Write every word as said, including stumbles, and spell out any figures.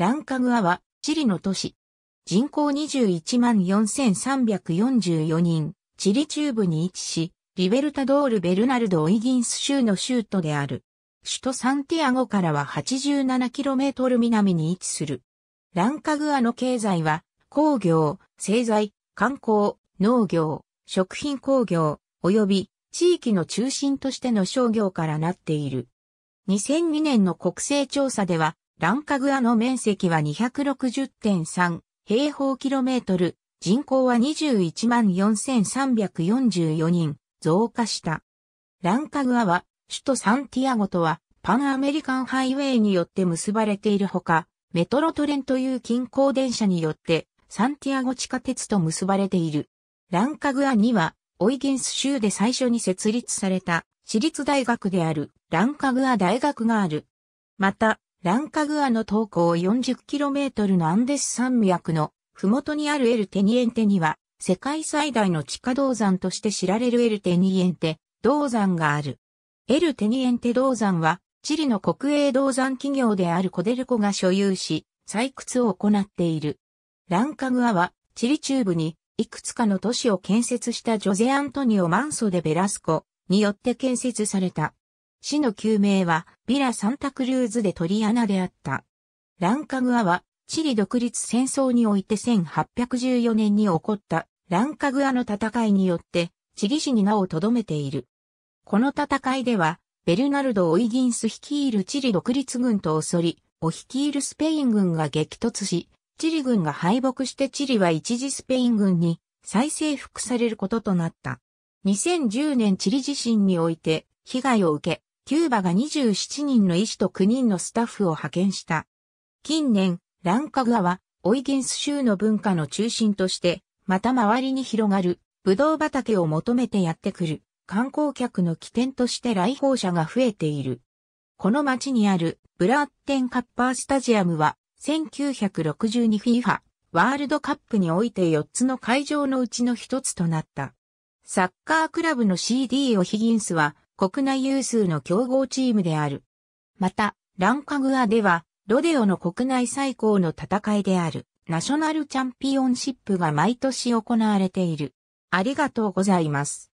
ランカグアは、チリの都市。人口にじゅういちまんよんせんさんびゃくよんじゅうよにん、チリ中部に位置し、リベルタドール・ベルナルド・オイギンス州の州都である。首都サンティアゴからは はちじゅうななキロメートル 南に位置する。ランカグアの経済は、工業、製材、観光、農業、食品工業、及び地域の中心としての商業からなっている。にせんにねんの国勢調査では、ランカグアの面積は にひゃくろくじゅってんさん 平方キロメートル、人口は にじゅういちまんよんせんさんびゃくよんじゅうよにん増加した。ランカグアは首都サンティアゴとはパンアメリカンハイウェイによって結ばれているほか、メトロトレンという近郊電車によってサンティアゴ地下鉄と結ばれている。ランカグアにはオイギンス州で最初に設立された私立大学であるランカグア大学がある。また、ランカグアの東高 よんじゅっキロメートル のアンデス山脈の麓にあるエルテニエンテには世界最大の地下銅山として知られるエルテニエンテ銅山がある。エルテニエンテ銅山はチリの国営銅山企業であるコデルコが所有し採掘を行っている。ランカグアはチリ中部にいくつかの都市を建設したジョゼ・アントニオ・マンソデ・ベラスコによって建設された。市の旧名はビラ・サンタクルーズ・デ・トリアナであった。ランカグアはチリ独立戦争においてせんはっぴゃくじゅうよねんに起こったランカグアの戦いによってチリ市に名を留めている。この戦いではベルナルド・オイギンス率いるチリ独立軍とオソリオ率いるスペイン軍が激突し、チリ軍が敗北してチリは一時スペイン軍に再征服されることとなった。にせんじゅうねんチリ地震において被害を受け、キューバがにじゅうななにんの医師ときゅうにんのスタッフを派遣した。近年、ランカグアは、オイギンス州の文化の中心として、また周りに広がる、ブドウ畑を求めてやってくる、観光客の起点として来訪者が増えている。この町にある、ブラーデンカッパースタジアムは、せんきゅうひゃくろくじゅうにフィファ ワールドカップにおいてよっつの会場のうちのひとつとなった。サッカークラブの シーディー オヒギンスは、国内有数の強豪チームである。また、ランカグアでは、ロデオの国内最高の戦いである、ナショナルチャンピオンシップが毎年行われている。ありがとうございます。